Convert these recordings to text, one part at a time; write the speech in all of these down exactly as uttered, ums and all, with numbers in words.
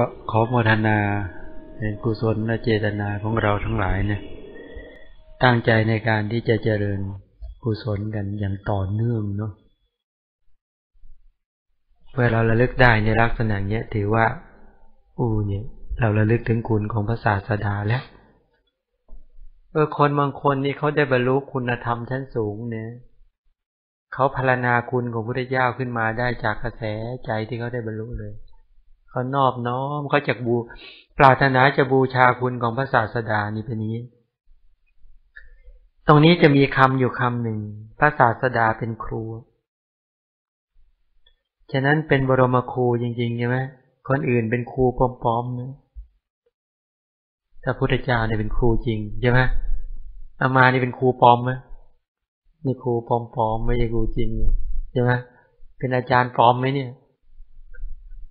ก็ขอโมทนาในกุศลและเจตนาของเราทั้งหลายเนี่ยตั้งใจในการที่จะเจริญกุศลกันอย่างต่อเนื่องเนาะเพื่อเราระลึกได้ในลักษณะเนี้ยถือว่าอู้เนี่ยเราระลึกถึงคุณของพระศาสดาแล้วเออคนบางคนนี่เขาได้บรรลุคุณธรรมชั้นสูงเนี่ยเขาพรรณนาคุณของพระพุทธเจ้าขึ้นมาได้จากกระแสใจที่เขาได้บรรลุเลยเขานอบน้อมเขาจะบูปรารถนาจะบูชาคุณของพระศาสดานี่เป็นนี้ตรงนี้จะมีคำอยู่คำหนึ่งพระศาสดาเป็นครูฉะนั้นเป็นบรมครูจริงๆใช่ไหมคนอื่นเป็นครูปลอมๆนะแต่พระพุทธเจ้าเนี่ยเป็นครูจริงใช่ไหมอามานี่เป็นครูปลอมไหมนี่ครูปลอมๆไม่ใช่ครูจริงใช่ไหมเป็นอาจารย์ปลอมไหมเนี่ย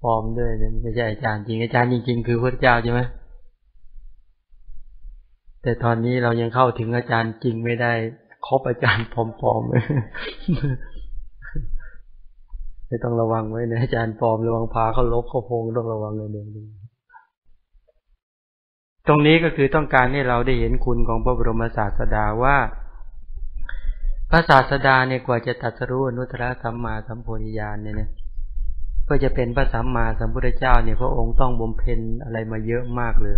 ปลอมด้วยนะไม่ใช่อาจารย์จริงอาจารย์จริงๆคือพระพุทธเจ้าใช่ไหมแต่ตอนนี้เรายังเข้าถึงอาจารย์จริงไม่ได้ครบอาจารย์ปลอมๆเลยไม่ต้องระวังไว้นะอาจารย์ปลอมระวังพาเขาลบเขาโพงต้องระวังเลยเดี๋ยวนี้ตรงนี้ก็คือต้องการให้เราได้เห็นคุณของพระบรมศาสดาว่าพระศาสดาเนี่ยกว่าจะตรัสรู้อนุตตรสัมมาสัมโพธิญาณเนี่ยนะก็จะเป็นพระสัมมาสัมพุทธเจ้าเนี่ยพระองค์ต้องบำเพ็ญอะไรมาเยอะมากเลย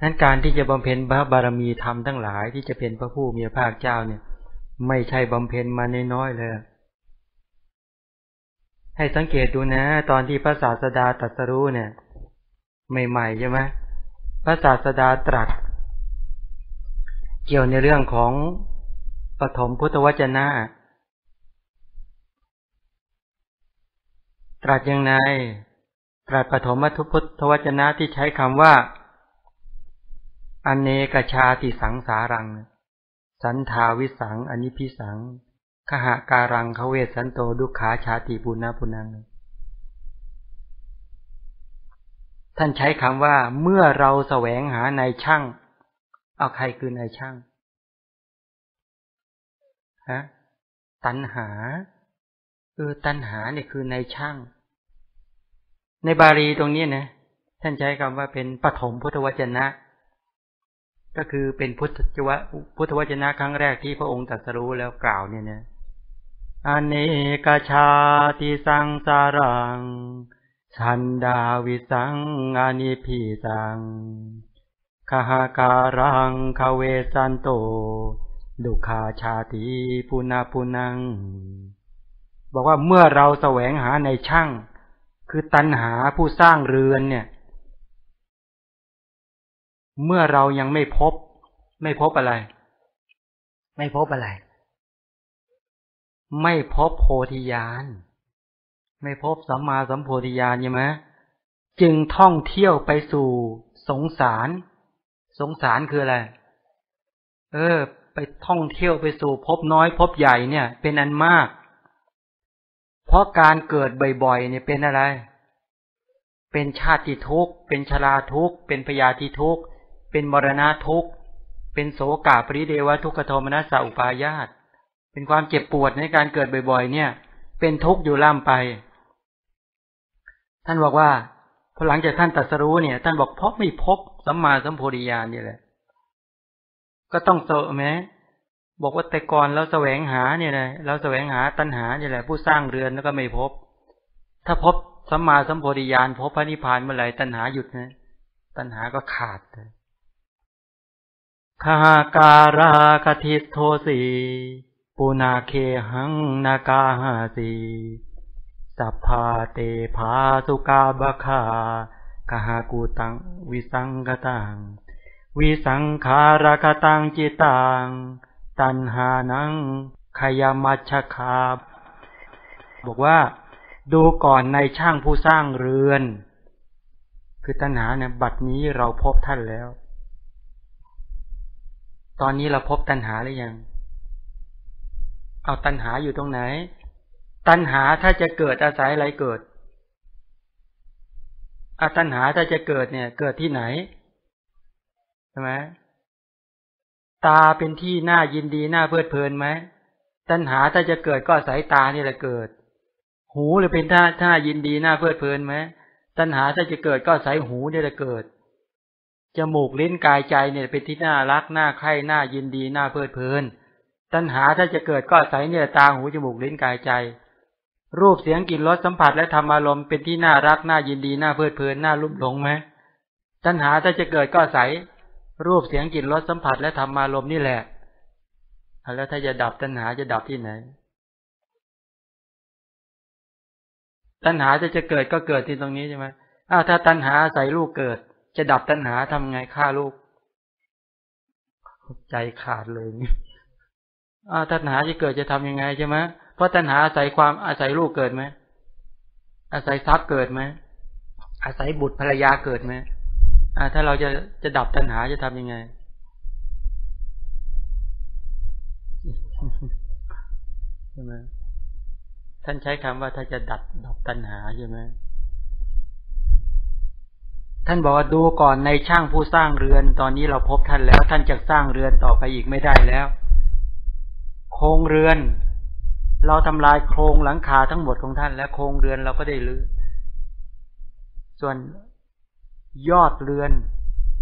นั้นการที่จะบำเพ็ญพระบารมีธรรมทั้งหลายที่จะเป็นพระผู้มีพระภาคเจ้าเนี่ยไม่ใช่บำเพ็ญมาน้อยๆเลยให้สังเกตดูนะตอนที่พระศาสดาตรัสรู้เนี่ยใหม่ๆใช่ไหมพระศาสดาตรัสเกี่ยวในเรื่องของปฐมพุทธวจนะตรัสยังไงตรัสปฐมพุทธวจนะที่ใช้คำว่าอเนกชาติสังสารังสันทาวิสังอนิพิสังขหาการังขเวสันโตดุขาชาติปุณณปุณังท่านใช้คำว่าเมื่อเราแสวงหานายช่างเอาใครคือนายช่างฮะตัณหาเออตัณหาเนี่ยคือนายช่างในบาลีตรงนี้นะท่านใช้คำว่าเป็นปฐมพุทธวจนะก็คือเป็นพุทธวจพุทธวจนะครั้งแรกที่พระองค์ตรัสรู้แล้วกล่าวเนี่ยนะอเนกชาติสังสารังชันดาวิสังอนิพิสังขหาการังขเวสันโตดุขาชาติปุณาปุนังบอกว่าเมื่อเราแสวงหาในช่างคือตัณหาผู้สร้างเรือนเนี่ยเมื่อเรายังไม่พบไม่พบอะไรไม่พบอะไรไม่พบโพธิญาณไม่พบสัมมาสัมโพธิญาณใช่ไหมจึงท่องเที่ยวไปสู่สงสารสงสารคืออะไรเออไปท่องเที่ยวไปสู่พบน้อยพบใหญ่เนี่ยเป็นอันมากเพราะการเกิดบ่อยๆเนี่ยเป็นอะไรเป็นชาติทุกข์เป็นชราทุกข์เป็นพยาธิทุกข์เป็นมรณะทุกข์เป็นโศกะปริเดวะทุกขโทมนัสสะอุปายาสเป็นความเจ็บปวดในการเกิดบ่อยๆเนี่ยเป็นทุกข์อยู่ล่ำไปท่านบอกว่าพอหลังจากท่านตรัสรู้เนี่ยท่านบอกเพราะไม่พบสัมมาสัมโพธิญาณนี่แหละก็ต้องเสอะแม้บอกว่าแต่ก่อนเราแสวงหาเนี่ยนะเราแสวงหาตัณหาเนี่ยแหละผู้สร้างเรือนแล้วก็ไม่พบถ้าพบสัมมาสัมโพธิญาณพบพระนิพพานเมื่อไหร่ตัณหาหยุดนะตัณหาก็ขาดคาการากทิโทสีปูนาเคหังนากาหาสีสัพพาเตภาสุกาบคาคหากูตังวิสังกตังวิสังขารกตังจิตังตัณหานังขยมัชคาบอกว่าดูก่อนในช่างผู้สร้างเรือนคือตัณหาเนี่ยบัดนี้เราพบท่านแล้วตอนนี้เราพบตัณหาหรือยังเอาตัณหาอยู่ตรงไหนตัณหาถ้าจะเกิดอาศัยอะไรเกิดอาตัณหาถ้าจะเกิดเนี่ยเกิดที่ไหนใช่ไหมตาเป็นที่น่ายินดีน่าเพลิดเพลินไหมตัณหาถ้าจะเกิดก็อาศัยตานี่แหละเกิดหูหรือเป็นท่าท่ายินดีน่าเพลิดเพลินไหม ตัณหาถ้าจะเกิดก็ใส่หูเนี่ยจะเกิดจมูกลิ้นกายใจเนี่ยเป็นที่น่ารักน่าใคร่น่ายินดีน่าเพลิดเพลินตัณหาถ้าจะเกิดก็ใส่เนี่ยตาหูจมูกลิ้นกายใจรูปเสียงกลิ่นรสสัมผัสและธรรมอารมณ์เป็นที่น่ารักน่ายินดีน่าเพลิดเพลินน่าลุ่มหลงไหมตัณหาถ้าจะเกิดก็ใส่รูปเสียงกลิ่นรสสัมผัสและธรรมอารมณ์นี่แหละแล้วถ้าจะดับตัณหาจะดับที่ไหนตัณหาจะจะเกิดก็เกิดที่ตรงนี้ใช่ไหมอ้าวถ้าตัณหาใส่ลูกเกิดจะดับตัณหาทำไงฆ่าลูกใจขาดเลยอ้าวตัณหาจะเกิดจะทำยังไงใช่ไหมเพราะตัณหาอาศัยความอาศัยลูกเกิดไหมอาศัยทรัพย์เกิดไหมอาศัยบุตรภรรยาเกิดไหมอ่าถ้าเราจะจะดับตัณหาจะทำยังไงใช่ไหมท่านใช้คำว่าถ้าจะดับดับตัณหาใช่ไหมท่านบอกว่าดูก่อนในช่างผู้สร้างเรือนตอนนี้เราพบท่านแล้วท่านจะสร้างเรือนต่อไปอีกไม่ได้แล้วโครงเรือนเราทำลายโครงหลังคาทั้งหมดของท่านและโครงเรือนเราก็ได้รื้อส่วนยอดเรือน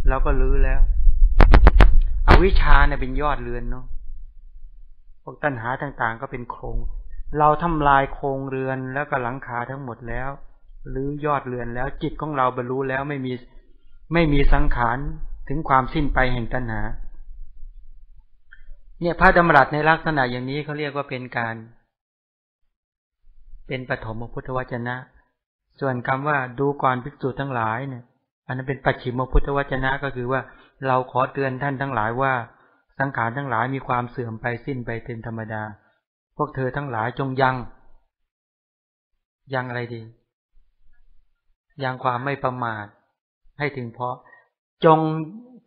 เราก็รื้อแล้วอวิชชาเนี่ยเป็นยอดเรือนเนาะพวกตัณหาต่างๆก็เป็นโครงเราทำลายโครงเรือนแล้วก็หลังคาทั้งหมดแล้วหรือยอดเรือนแล้วจิตของเราบรรลุแล้วไม่มีไม่มีสังขารถึงความสิ้นไปแห่งตัณหาเนี่ยพระดำรัสในลักษณะอย่างนี้เขาเรียกว่าเป็นการเป็นปฐมพุทธวจนะส่วนคำว่าดูก่อนภิกษุทั้งหลายเนี่ยอันนั้นเป็นปัจฉิมพุทธวจนะก็คือว่าเราขอเตือนท่านทั้งหลายว่าสังขารทั้งหลายมีความเสื่อมไปสิ้นไปเป็นธรรมดาพวกเธอทั้งหลายจงยังยังอะไรดียังความไม่ประมาทให้ถึงพอจง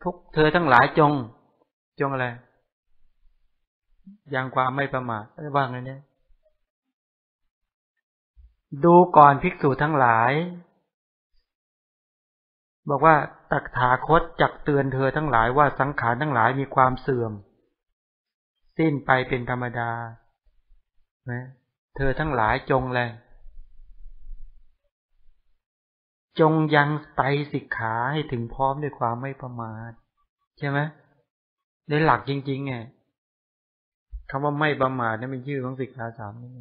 พวกเธอทั้งหลายจงจงอะไรยังความไม่ประมาทว่าไงเนี่ยดูก่อนภิกษุทั้งหลายบอกว่าตถาคตจักเตือนเธอทั้งหลายว่าสังขารทั้งหลายมีความเสื่อมสิ้นไปเป็นธรรมดานะเธอทั้งหลายจงเลยจงยังไตรสิกขาให้ถึงพร้อมด้วยความไม่ประมาทใช่ไหมในหลักจริงๆไงคำว่าไม่ประมาทนี่เป็นชื่อของสิกขาสามนี่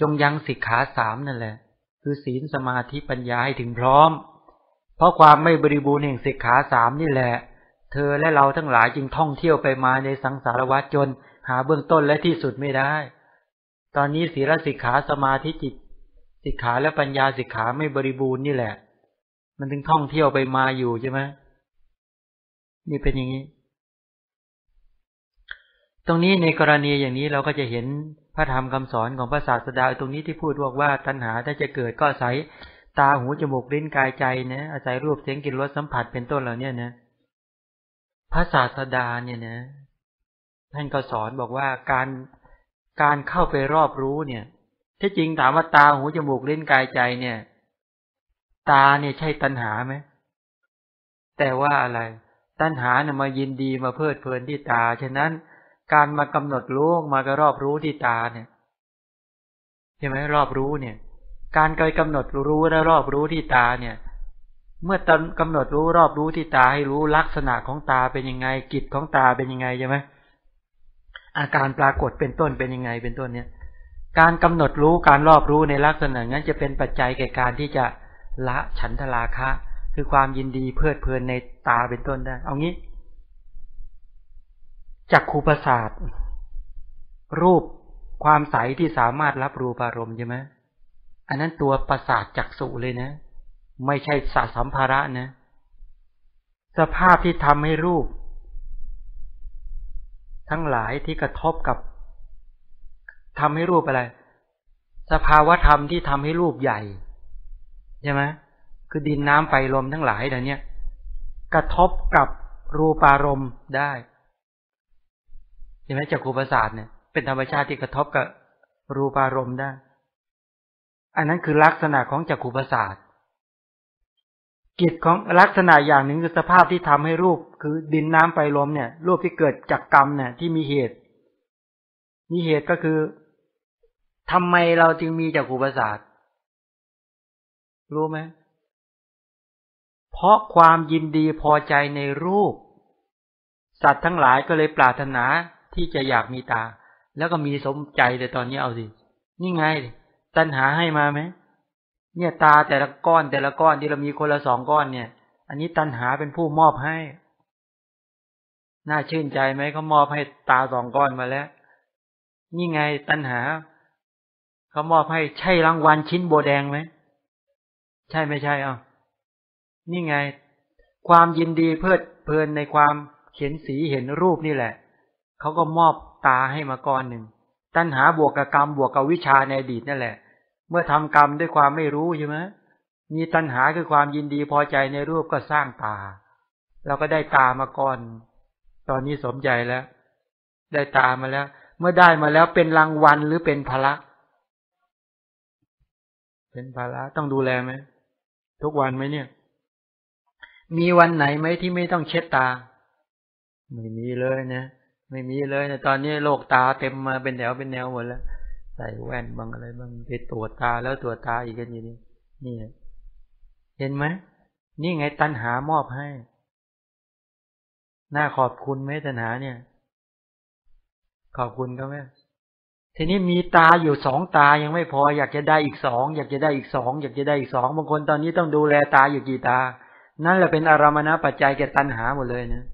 จงยังสิกขาสามนั่นแหละคือศีลสมาธิปัญญาให้ถึงพร้อมเพราะความไม่บริบูรณ์แห่งสิกขาสามนี่แหละเธอและเราทั้งหลายจึงท่องเที่ยวไปมาในสังสารวัฏจนหาเบื้องต้นและที่สุดไม่ได้ตอนนี้ศีลสิกขาสมาธิจิตสิกขาและปัญญาสิกขาไม่บริบูรณ์นี่แหละมันถึงท่องเที่ยวไปมาอยู่ใช่ไหมนี่เป็นอย่างนี้ตรงนี้ในกรณีอย่างนี้เราก็จะเห็นพระธรรมคำสอนของพระศาสดาตรงนี้ที่พูดบอกว่าตัณหาถ้าจะเกิดก็อาศัยตาหูจมูกลิ้นกายใจนะอาศัยรูปเสียงกลิ่นรสสัมผัสเป็นต้นเหล่านี้นะพระศาสดาเนี่ยนะท่านก็สอนบอกว่าการการเข้าไปรอบรู้เนี่ยที่จริงถามว่าตาหูจมูกลิ้นกายใจเนี่ยตาเนี่ยใช่ตัณหาไหมแต่ว่าอะไรตัณหาเนี่ยมายินดีมาเพลิดเพลินที่ตาฉะนั้นการมากำหนดรู้มากระรอบรู้ที่ตาเนี่ยใช่ไหมรอบรู้เนี่ยการเคยกำหนดรู้และรอบรู้ที่ตาเนี่ยเมื่อกำหนดรู้รอบรู้ที่ตาให้รู้ลักษณะของตาเป็นยังไงกิจของตาเป็นยังไงใช่ไหมอาการปรากฏเป็นต้นเป็นยังไงเป็นต้นเนี่ยการกำหนดรู้การรอบรู้ในลักษณะนั้นจะเป็นปัจจัยแก่การที่จะละฉันทราคะคือความยินดีเพลิดเพลินในตาเป็นต้นได้เอางี้จักขุประสาทรูปความใสที่สามารถรับรูปอารมณ์ใช่ไหมอันนั้นตัวประสาทจักษุเลยนะไม่ใช่สสัมภาระนะสภาพที่ทำให้รูปทั้งหลายที่กระทบกับทำให้รูปอะไรสภาวะธรรมที่ทำให้รูปใหญ่ใช่ไหมคือดินน้ำไฟลมทั้งหลายเดี๋ยวนี้กระทบกับรูปอารมณ์ได้ใช่ไหมจักขุประสาทเนี่ยเป็นธรรมชาติที่กระทบกับรูปารมณ์ได้อันนั้นคือลักษณะของจักขุประสาทกิจของลักษณะอย่างหนึ่งคือสภาพที่ทำให้รูปคือดินน้ำไฟลมเนี่ยรูปที่เกิดจากกรรมเนี่ยที่มีเหตุมีเหตุก็คือทำไมเราจึงมีจักขุประสาท รู้ไหมเพราะความยินดีพอใจในรูปสัตว์ทั้งหลายก็เลยปรารถนาที่จะอยากมีตาแล้วก็มีสมใจแต่ตอนนี้เอาสินี่ไงตัณหาให้มาไหมเนี่ยตาแต่ละก้อนแต่ละก้อนที่เรามีคนละสองก้อนเนี่ยอันนี้ตัณหาเป็นผู้มอบให้น่าชื่นใจไหมเขามอบให้ตาสองก้อนมาแล้วนี่ไงตัณหาเขามอบให้ใช่รางวัลชิ้นโบแดงไหมใช่ไม่ใช่อ่ะนี่ไงความยินดีเพลิดเพลินในความเห็นสีเห็นรูปนี่แหละเขาก็มอบตาให้มาก้อนหนึ่งตัณหาบวกกับกรรมบวกกับวิชาในอดีตนั่นแหละเมื่อทำกรรมด้วยความไม่รู้ใช่ไหมมีตัณหาคือความยินดีพอใจในรูปก็สร้างตาเราก็ได้ตามาก่อนตอนนี้สมใจแล้วได้ตามาแล้วเมื่อได้มาแล้วเป็นรางวัลหรือเป็นภาระเป็นภาระต้องดูแลไหมทุกวันไหมเนี่ยมีวันไหนไหมที่ไม่ต้องเช็ดตาไม่มีเลยนะไม่มีเลยนะตอนนี้โรคตาเต็มมาเป็นแถวเป็นแนวหมดแล้วใส่แว่นบางอะไรบางไปตรวจตาแล้วตรวจตาอีกกันอยู่นี่นี่เห็นไหมนี่ไงตัณหามอบให้น่าขอบคุณไหมตัณหาเนี่ยขอบคุณเขาไหมทีนี้มีตาอยู่สองตายังไม่พออยากจะได้อีกสองอยากจะได้อีกสองอยากจะได้อีกสองบางคนตอนนี้ต้องดูแลตาอยู่กี่ตานั่นแหละเป็นอารมณปัจจัยแก่ตัณหาหมดเลยนะ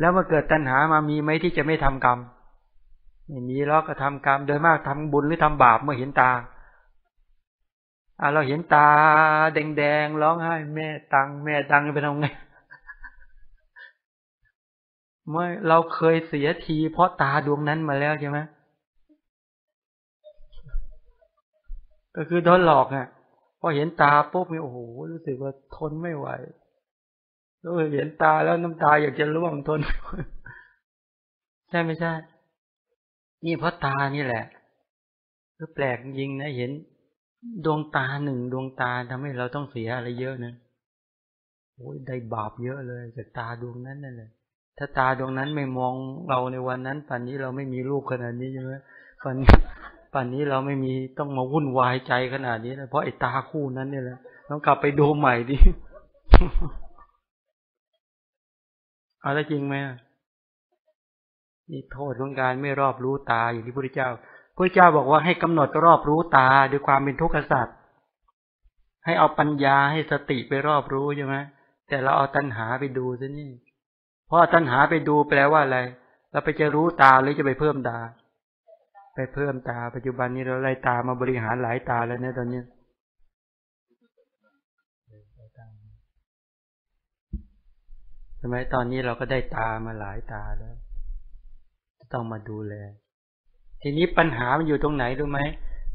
แล้วมาเกิดตัณหามามีไหมที่จะไม่ทำกรรมไม่มีหรอกก็ทำกรรมโดยมากทำบุญหรือทำบาปเมื่อเห็นตาอ่ะเราเห็นตาแดงๆร้องไห้แม่ตังแม่ตังเป็นยังไงเมื่อเราเคยเสียทีเพราะตาดวงนั้นมาแล้วใช่ไหมก็คือโดนหลอกอ่ะพอเห็นตาปุ๊บมีโอ้โหรู้สึกว่าทนไม่ไหวแล้วเห็นตาแล้วน้ำตาอยากจะร่วงทนใช่ไม่ใช่นี่เพราะตานี่แหละก็แปลกจริงนะเห็นดวงตาหนึ่งดวงตาทำให้เราต้องเสียอะไรเยอะนะโอ้ยได้บาปเยอะเลยจากตาดวงนั้นนั่นแหละถ้าตาดวงนั้นไม่มองเราในวันนั้นป่านนี้เราไม่มีลูกขนาดนี้ใช่ไหมป่านป่านนี้เราไม่มีต้องมาวุ่นวายใจขนาดนี้นะเพราะไอ้ตาคู่นั้นเนี่ยแหละต้องกลับไปดูใหม่ดิอะไรจริงไหมนี่โทษของการไม่รอบรู้ตาอย่างที่พระพุทธเจ้าพระพุทธเจ้าบอกว่าให้กำหนดรอบรู้ตาด้วยความเป็นทุกขสัตว์ให้เอาปัญญาให้สติไปรอบรู้ใช่ไหมแต่เราเอาตัณหาไปดูซะนี่เพราะตัณหาไปดูแปลว่าอะไรเราไปจะรู้ตาหรือจะไปเพิ่มตาไปเพิ่มตาปัจจุบันนี้เราไล่ตามาบริหารหลายตาแล้วนะตอนนี้ใช่ไหมตอนนี้เราก็ได้ตามาหลายตาแล้วต้องมาดูแลทีนี้ปัญหามันอยู่ตรงไหนรู้ไหม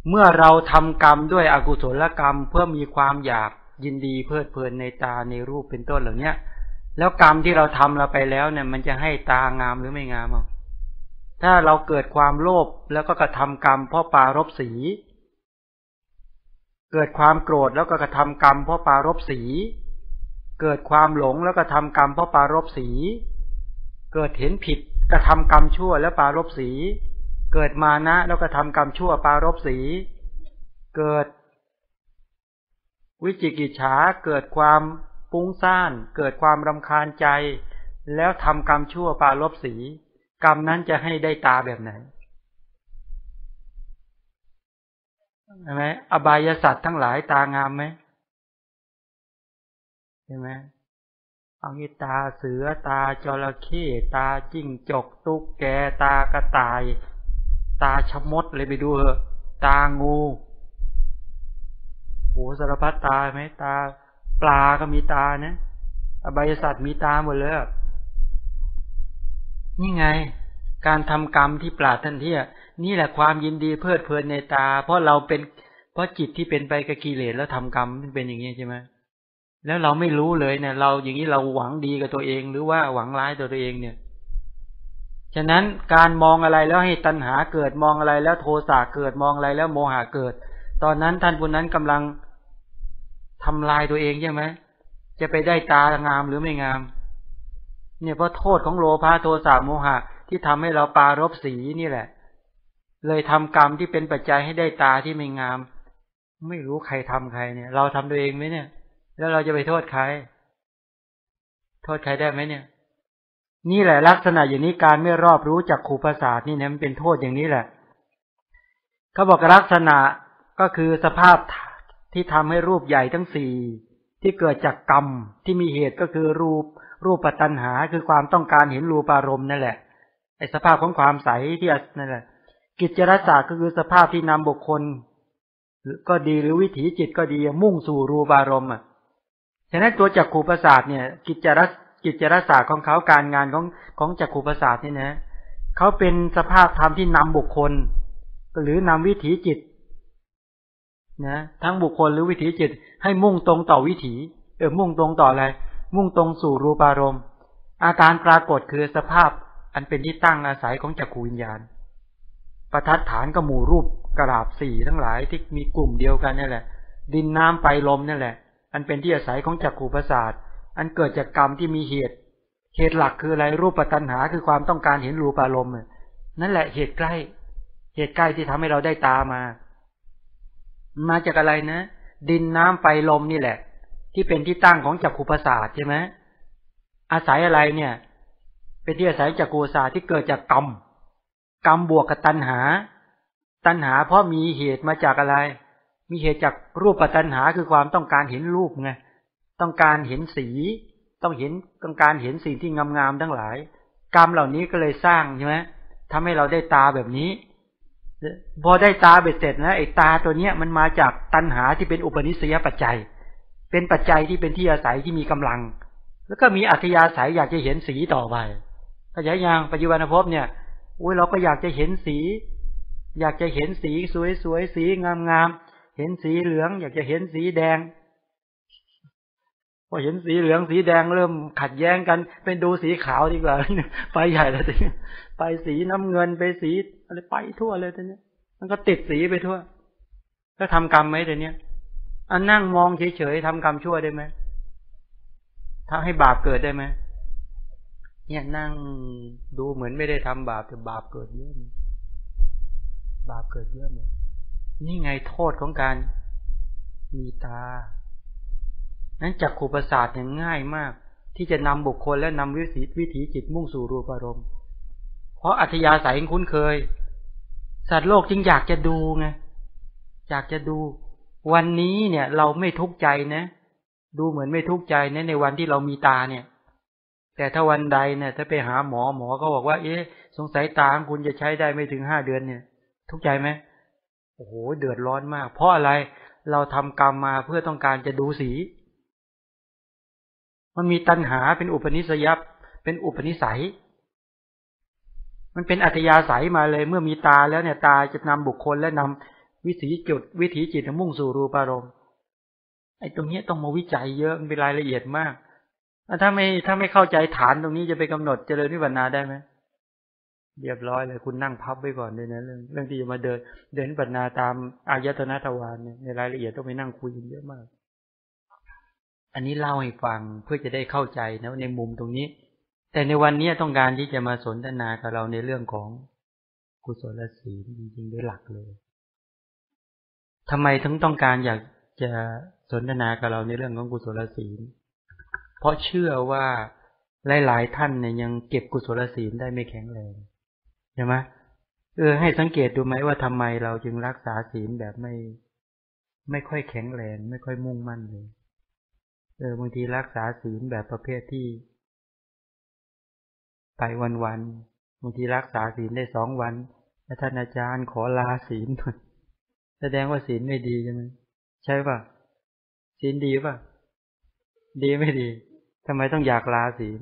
เมื่อเราทำกรรมด้วยอกุศลกรรมเพื่อมีความอยากยินดีเพลิดเพลินในตาในรูปเป็นต้นเหล่านี้แล้วกรรมที่เราทำเราไปแล้วเนี่ยมันจะให้ตางามหรือไม่งามอ่ะถ้าเราเกิดความโลภแล้วก็กระทำกรรมเพราะปารภสีเกิดความโกรธแล้วก็กระทำกรรมเพราะปารภสีเกิดความหลงแล้วก็ทำกรรมเพราะปารภสีเกิดเห็นผิดกระทำกรรมชั่วแล้วปารภสีเกิดมานะแล้วก็ทำกรรมชั่วปารภสีเกิดวิจิกิจฉาเกิดความปุ้งซ่านเกิดความรำคาญใจแล้วทำกรรมชั่วปารภสีกรรมนั้นจะให้ได้ตาแบบไหนใช่ไหมอบายสัตว์ทั้งหลายตางามไหมใช่ไหมเอางี้ตาเสือตาจระเข้ตาจิ้งจกตุ๊กแกตากระต่ายตาชมดเลยไปดูเหอะตางูโหสารพัดตาไหมตาปลาก็มีตานะอบายสัตว์มีตาหมดเลยนี่ไงการทำกรรมที่ปราดทันเที่ยนี่แหละความยินดีเพลิดเพลินในตาเพราะเราเป็นเพราะจิตที่เป็นไปกับกิเลสแล้วทำกรรมมันเป็นอย่างนี้ใช่ไหมแล้วเราไม่รู้เลยเนี่ยเราอย่างนี้เราหวังดีกับตัวเองหรือว่าหวังร้ายตัวตัวเองเนี่ยฉะนั้นการมองอะไรแล้วให้ตัณหาเกิดมองอะไรแล้วโทสะเกิดมองอะไรแล้วโมหะเกิดตอนนั้นท่านผู้นั้นกำลังทำลายตัวเองใช่ไหมจะไปได้ตางามหรือไม่งามเนี่ยเพราะโทษของโลภะโทสะโมหะที่ทำให้เราปารภสีนี่แหละเลยทำกรรมที่เป็นปัจจัยให้ได้ตาที่ไม่งาม ไม่รู้ใครทำใครเนี่ยเราทำตัวเองไหมเนี่ยแล้วเราจะไปโทษใครโทษใครได้ไหมเนี่ยนี่แหละลักษณะอย่างนี้การไม่รอบรู้จักขู่ประสาทนี่เนี่ยมันเป็นโทษอย่างนี้แหละเขาบอกลักษณะก็คือสภาพที่ทำให้รูปใหญ่ทั้งสี่ที่เกิดจากกรรมที่มีเหตุก็คือรูปรูปตัณหาคือความต้องการเห็นรูปอารมณ์นั่นแหละไอ้สภาพของความใสที่นั่นแหละกิจจรสะก็คือสภาพที่นำบุคคลก็ดีหรือวิถีจิตก็ดีมุ่งสู่รูปอารมณ์อ่ะฉะนั้นตัวจักขุประสาทเนี่ยกิจจรสกิจจรสะของเขาการงานของของจักขุประสาทนี่นะเขาเป็นสภาพธรรมที่นำบุคคลหรือนำวิถีจิตนะทั้งบุคคลหรือวิถีจิตให้มุ่งตรงต่อวิถีเออมุ่งตรงต่ออะไรมุ่งตรงสู่รูปารมณ์อาการปรากฏคือสภาพอันเป็นที่ตั้งอาศัยของจักขุวิญญาณประทัดฐานก็หมู่รูปกราบสี่ทั้งหลายที่มีกลุ่มเดียวกันนี่แหละดินน้ำไฟลมนี่แหละอันเป็นที่อาศัยของจักขุประสาทอันเกิดจากกรรมที่มีเหตุเหตุหลักคืออะไรรูปตัณหาคือความต้องการเห็นรูปารมณ์นั่นแหละเหตุใกล้เหตุใกล้ที่ทำให้เราได้ตามามาจากอะไรนะดินน้ำไฟลมนี่แหละที่เป็นที่ตั้งของจักขุประสาทใช่ไหมอาศัยอะไรเนี่ยเป็นที่อาศัยจักขุประสาทที่เกิดจากกรรมกรรมบวกกับตัณหาตัณหาเพราะมีเหตุมาจากอะไรมีเหตุจากรูปตัณหาคือความต้องการเห็นรูปไงต้องการเห็นสีต้องเห็นต้องการเห็นสิ่งที่งามๆทั้งหลายกรรมเหล่านี้ก็เลยสร้างใช่ไหมทำให้เราได้ตาแบบนี้พอได้ตาเบ็ดเสร็จนะไอ้ตาตัวเนี้ยมันมาจากตัณหาที่เป็นอุปนิสัยปัจจัยเป็นปัจจัยที่เป็นที่อาศัยที่มีกำลังแล้วก็มีอัธยาศัยอยากจะเห็นสีต่อไปขยายอย่างปัจจุบันภพเนี่ยอุ้ยเราก็อยากจะเห็นสีอยากจะเห็นสีสวยๆสีงามๆเห็นสีเหลืองอยากจะเห็นสีแดงพอเห็นสีเหลืองสีแดงเริ่มขัดแย้งกันเป็นดูสีขาวดีกว่าไปใหญ่แล้วทีนี้ไปสีน้ำเงินไปสีอะไรไปทั่วเลยทีนี้มันก็ติดสีไปทั่วแล้วทำกรรมไหมทีนี้อันนั่งมองเฉยๆทำกรรมชั่วได้ไหมทำให้บาปเกิดได้ไหมเนี่ยนั่งดูเหมือนไม่ได้ทำบาปแต่บาปเกิดเยอะบาปเกิดเยอะเลยนี่ไงโทษของการมีตานั้นจักขุประสาทเนี่ยง่ายมากที่จะนำบุคคลและนำวิถีวิถีจิตมุ่งสู่รูปอารมณ์เพราะอัธยาศัยคุ้นเคยสัตว์โลกจึงอยากจะดูไงอยากจะดูวันนี้เนี่ยเราไม่ทุกข์ใจนะดูเหมือนไม่ทุกข์ใจนะในวันที่เรามีตาเนี่ยแต่ถ้าวันใดเนี่ยถ้าไปหาหมอหมอก็บอกว่าเอ๊ะสงสัยตาของคุณจะใช้ได้ไม่ถึงห้าเดือนเนี่ยทุกข์ใจไหมโอ้โหเดือดร้อนมากเพราะอะไรเราทำกรรมมาเพื่อต้องการจะดูสีมันมีตัณหาเป็นอุปนิสัยเป็นอุปนิสัยมันเป็นอัธยาศัยมาเลยเมื่อมีตาแล้วเนี่ยตาจะนำบุคคลและนำวิถีจุดวิถีจิตมุ่งสู่รูปารมณ์ไอ้ตรงนี้ต้องมาวิจัยเยอะมันเป็นรายละเอียดมากถ้าไม่ถ้าไม่เข้าใจฐานตรงนี้จะไปกำหนดเจริญวิปัสสนาได้ไหมเรียบร้อยเลยคุณนั่งพับไว้ก่อนเลยนะเรื่องเรื่องที่จะมาเดินเดินวิปัสสนาตามอายตนะทวารเนี่ยในรายละเอียดต้องไปนั่งคุยเยอะมากอันนี้เล่าให้ฟังเพื่อจะได้เข้าใจนะในมุมตรงนี้แต่ในวันนี้ต้องการที่จะมาสนทนากับเราในเรื่องของกุศลศีลจริงๆโดยหลักเลยทำไมถึงต้องการอยากจะสนทนากับเราในเรื่องของกุศลศีลเพราะเชื่อว่าหลายๆท่านเนี่ยยังเก็บกุศลศีลได้ไม่แข็งแรงใช่ไหมเออให้สังเกตดูไหมว่าทำไมเราจึงรักษาศีลแบบไม่ไม่ค่อยแข็งแรงไม่ค่อยมุ่งมั่นเลยเออบางทีรักษาศีลแบบประเภทที่ไปวันๆบางทีรักษาศีลได้สองวันท่านอาจารย์ขอลาศีลแสดงว่าศีลไม่ดีใช่ไหมใช่ป่ะศีลดีป่ะดีไม่ดีทำไมต้องอยากลาศีล